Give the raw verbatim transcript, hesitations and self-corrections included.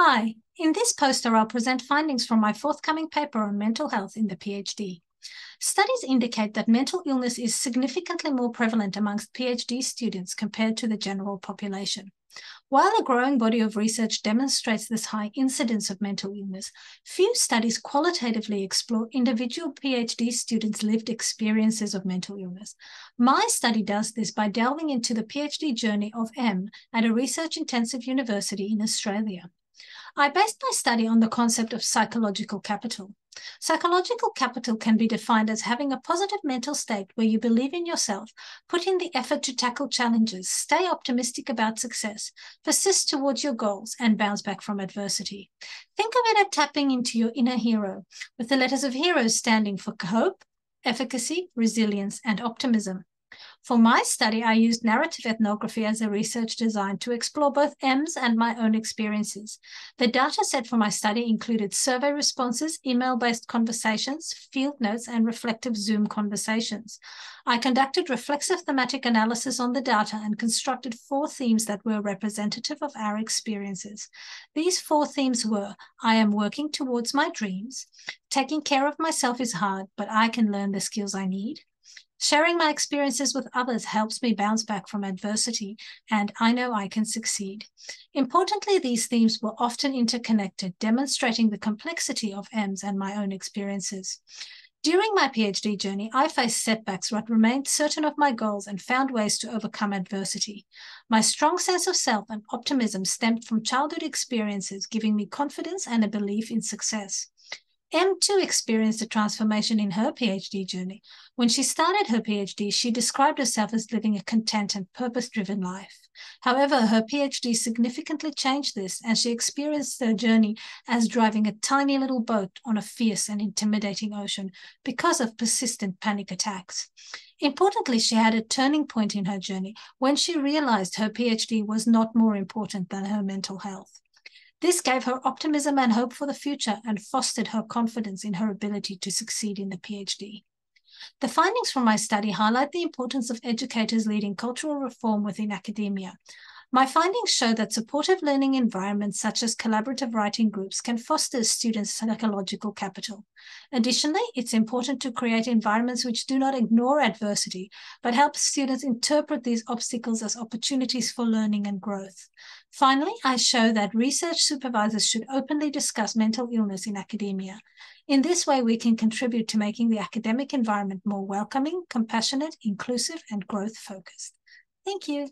Hi, in this poster I'll present findings from my forthcoming paper on mental health in the PhD. Studies indicate that mental illness is significantly more prevalent amongst PhD students compared to the general population. While a growing body of research demonstrates this high incidence of mental illness, few studies qualitatively explore individual PhD students' lived experiences of mental illness. My study does this by delving into the PhD journey of M at a research-intensive university in Australia. I based my study on the concept of psychological capital. Psychological capital can be defined as having a positive mental state where you believe in yourself, put in the effort to tackle challenges, stay optimistic about success, persist towards your goals, and bounce back from adversity. Think of it as tapping into your inner hero, with the letters of HERO standing for hope, efficacy, resilience, and optimism. For my study, I used narrative ethnography as a research design to explore both M's and my own experiences. The data set for my study included survey responses, email-based conversations, field notes, and reflective Zoom conversations. I conducted reflexive thematic analysis on the data and constructed four themes that were representative of our experiences. These four themes were: I am working towards my dreams, taking care of myself is hard, but I can learn the skills I need, sharing my experiences with others helps me bounce back from adversity, and I know I can succeed. Importantly, these themes were often interconnected, demonstrating the complexity of M's and my own experiences. During my PhD journey, I faced setbacks but remained certain of my goals and found ways to overcome adversity. My strong sense of self and optimism stemmed from childhood experiences, giving me confidence and a belief in success. M too experienced a transformation in her PhD journey. When she started her PhD, she described herself as living a content and purpose-driven life. However, her PhD significantly changed this, and she experienced her journey as driving a tiny little boat on a fierce and intimidating ocean because of persistent panic attacks. Importantly, she had a turning point in her journey when she realized her PhD was not more important than her mental health. This gave her optimism and hope for the future and fostered her confidence in her ability to succeed in the PhD. The findings from my study highlight the importance of educators leading cultural reform within academia. My findings show that supportive learning environments such as collaborative writing groups can foster students' psychological capital. Additionally, it's important to create environments which do not ignore adversity, but help students interpret these obstacles as opportunities for learning and growth. Finally, I show that research supervisors should openly discuss mental illness in academia. In this way, we can contribute to making the academic environment more welcoming, compassionate, inclusive, and growth-focused. Thank you.